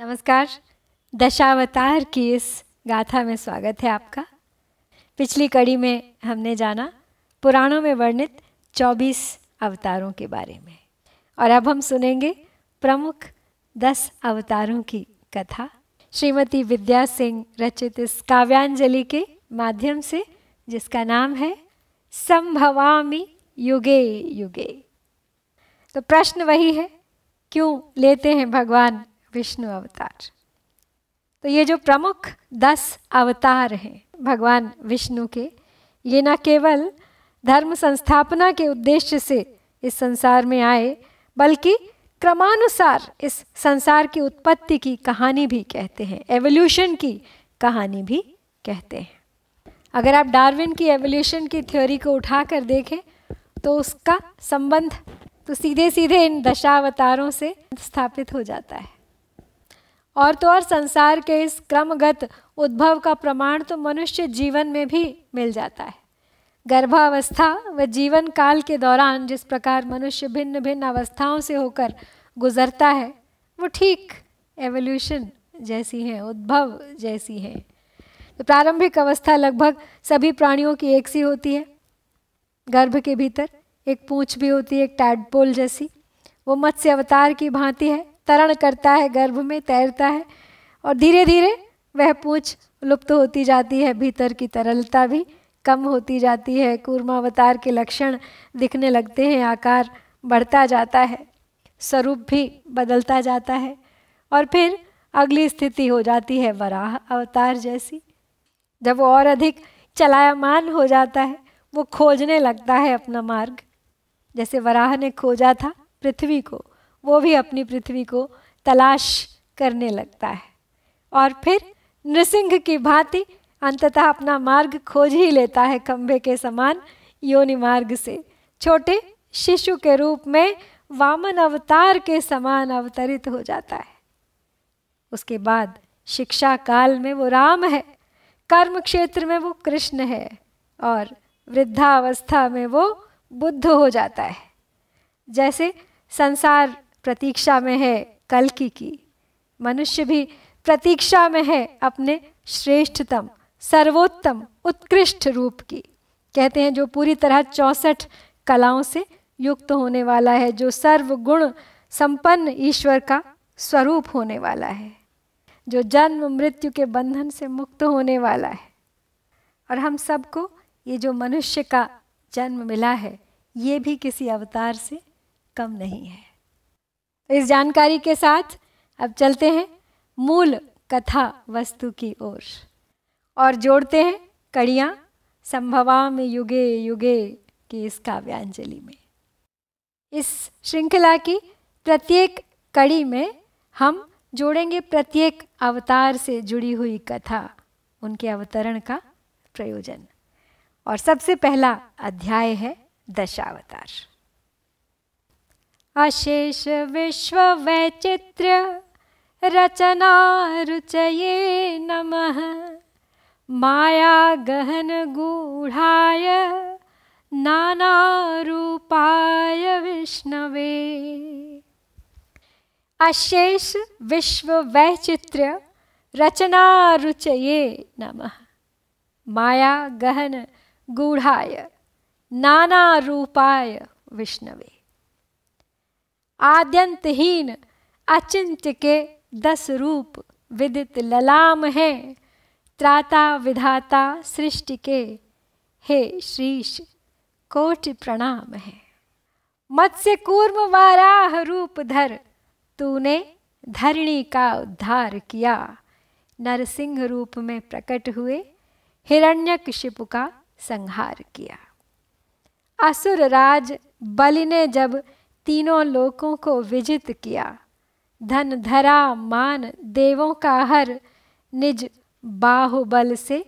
नमस्कार। दशावतार की इस गाथा में स्वागत है आपका। पिछली कड़ी में हमने जाना पुराणों में वर्णित 24 अवतारों के बारे में, और अब हम सुनेंगे प्रमुख 10 अवतारों की कथा। श्रीमती विद्या सिंह रचित इस काव्यांजलि के माध्यम से, जिसका नाम है संभवामी युगे युगे। तो प्रश्न वही है, क्यों लेते हैं भगवान विष्णु अवतार? तो ये जो प्रमुख 10 अवतार हैं भगवान विष्णु के, ये न केवल धर्म संस्थापना के उद्देश्य से इस संसार में आए, बल्कि क्रमानुसार इस संसार की उत्पत्ति की कहानी भी कहते हैं, एवोल्यूशन की कहानी भी कहते हैं। अगर आप डार्विन की एवोल्यूशन की थ्योरी को उठाकर देखें तो उसका संबंध तो सीधे सीधे इन दशावतारों से स्थापित हो जाता है। और तो और संसार के इस क्रमगत उद्भव का प्रमाण तो मनुष्य जीवन में भी मिल जाता है। गर्भावस्था व जीवन काल के दौरान जिस प्रकार मनुष्य भिन्न भिन्न अवस्थाओं से होकर गुजरता है, वो ठीक एवोल्यूशन जैसी है, उद्भव जैसी है। तो प्रारंभिक अवस्था लगभग सभी प्राणियों की एक सी होती है। गर्भ के भीतर एक पूँछ भी होती है, एक टैडपोल जैसी। वो मत्स्य अवतार की भांति है, तरण करता है, गर्भ में तैरता है, और धीरे धीरे वह पूँछ लुप्त होती जाती है, भीतर की तरलता भी कम होती जाती है, कूर्मावतार के लक्षण दिखने लगते हैं, आकार बढ़ता जाता है, स्वरूप भी बदलता जाता है, और फिर अगली स्थिति हो जाती है वराह अवतार जैसी। जब वो और अधिक चलायमान हो जाता है, वो खोजने लगता है अपना मार्ग। जैसे वराह ने खोजा था पृथ्वी को, वो भी अपनी पृथ्वी को तलाश करने लगता है, और फिर नृसिंह की भांति अंततः अपना मार्ग खोज ही लेता है, खंभे के समान योनि मार्ग से। छोटे शिशु के रूप में वामन अवतार के समान अवतरित हो जाता है। उसके बाद शिक्षा काल में वो राम है, कर्म क्षेत्र में वो कृष्ण है, और वृद्धावस्था में वो बुद्ध हो जाता है। जैसे संसार प्रतीक्षा में है कल्कि की, मनुष्य भी प्रतीक्षा में है अपने श्रेष्ठतम, सर्वोत्तम, उत्कृष्ट रूप की। कहते हैं जो पूरी तरह 64 कलाओं से युक्त होने वाला है, जो सर्वगुण संपन्न ईश्वर का स्वरूप होने वाला है, जो जन्म मृत्यु के बंधन से मुक्त होने वाला है। और हम सबको ये जो मनुष्य का जन्म मिला है, ये भी किसी अवतार से कम नहीं है। इस जानकारी के साथ अब चलते हैं मूल कथा वस्तु की ओर, और जोड़ते हैं कड़ियाँ संभवामि युगे युगे की इस काव्यांजलि में। इस श्रृंखला की प्रत्येक कड़ी में हम जोड़ेंगे प्रत्येक अवतार से जुड़ी हुई कथा, उनके अवतरण का प्रयोजन। और सबसे पहला अध्याय है दशावतार। अशेष विश्व वैचित्र्य रचना रुचये नमः, माया गहन गूढ़ाय नाना रूपाय विष्णवे। अशेष विश्व वैचित्र्य रचना रुचये नमः, माया गहन गूढ़ाय नाना रूपाय विष्णवे। आद्यंतहीन अचिंत्य के 10 रूप विदित ललाम हैं, त्राता विधाता सृष्टि के हे श्रीश कोटि प्रणाम है। मत्स्य कूर्म वराह रूप धर, तूने धरणी का उद्धार किया, नरसिंह रूप में प्रकट हुए, हिरण्यकशिपु का संहार किया। असुर राज बलि ने जब तीनों लोकों को विजित किया, धन धरा मान देवों का हर, निज बाहुबल से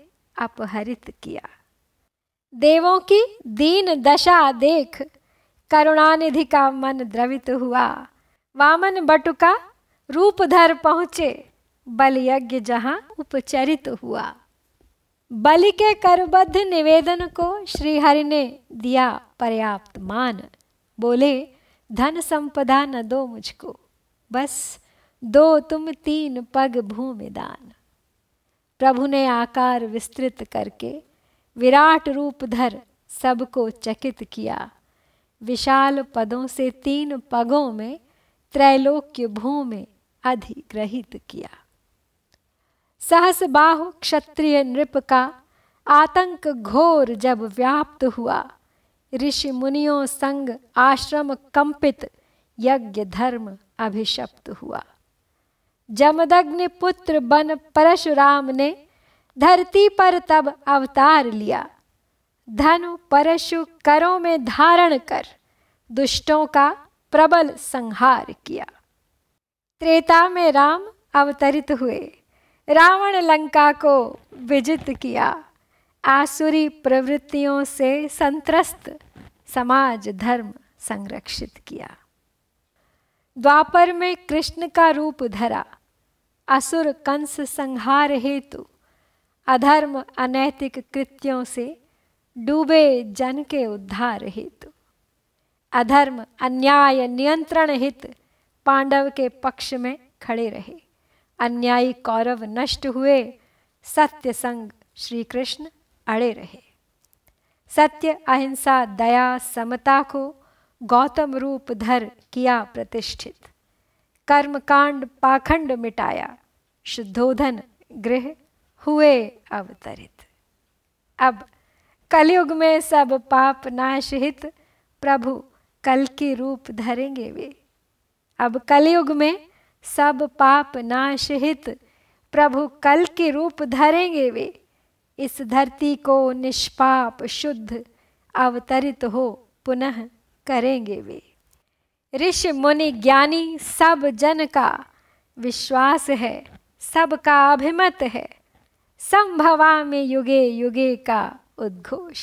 अपहरित किया। देवों की दीन दशा देख करुणानिधि का मन द्रवित हुआ, वामन बटुका रूपधर पहुँचे, बलियज्ञ जहाँ उपचरित हुआ। बलि के करबद्ध निवेदन को श्रीहरि ने दिया पर्याप्त मान, बोले धन संपदा न दो मुझको, बस दो तुम तीन पग भूमि दान। प्रभु ने आकार विस्तृत करके विराट रूप धर सबको चकित किया। विशाल पदों से तीन पगों में त्रैलोक्य भूमि अधिग्रहित किया। सहस बाहु क्षत्रिय नृप का आतंक घोर जब व्याप्त हुआ, ऋषि मुनियों संग आश्रम कंपित, यज्ञ धर्म अभिशप्त हुआ। जमदग्नि पुत्र बन परशुराम ने धरती पर तब अवतार लिया। धनु परशु करों में धारण कर दुष्टों का प्रबल संहार किया। त्रेता में राम अवतरित हुए, रावण लंका को विजित किया। आसुरी प्रवृत्तियों से संत्रस्त समाज धर्म संरक्षित किया। द्वापर में कृष्ण का रूप धरा, असुर कंस संहार हेतु अधर्म अनैतिक कृत्यों से डूबे जन के उद्धार हेतु, अधर्म अन्याय नियंत्रण हित पांडव के पक्ष में खड़े रहे। अन्यायी कौरव नष्ट हुए, सत्य संग श्री कृष्ण अड़े रहे। सत्य अहिंसा दया समता को गौतम रूप धर किया प्रतिष्ठित। कर्मकांड पाखंड मिटाया, शुद्धोधन गृह हुए अवतरित। अब कलयुग में सब पाप नाश हित प्रभु कल्कि रूप धरेंगे वे। अब कलयुग में सब पाप नाश हित प्रभु कल्कि रूप धरेंगे वे। इस धरती को निष्पाप शुद्ध अवतरित हो पुनः करेंगे वे। ऋषि मुनि ज्ञानी सब जन का विश्वास है, सबका अभिमत है। संभवामी युगे युगे का उद्घोष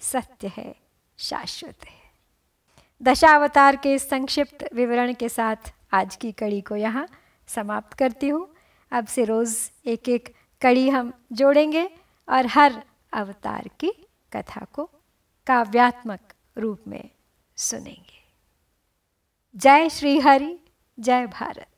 सत्य है, शाश्वत है। दशावतार के संक्षिप्त विवरण के साथ आज की कड़ी को यहाँ समाप्त करती हूँ। अब से रोज़ एक एक कड़ी हम जोड़ेंगे और हर अवतार की कथा को काव्यात्मक रूप में सुनेंगे। जय श्री हरि, जय भारत।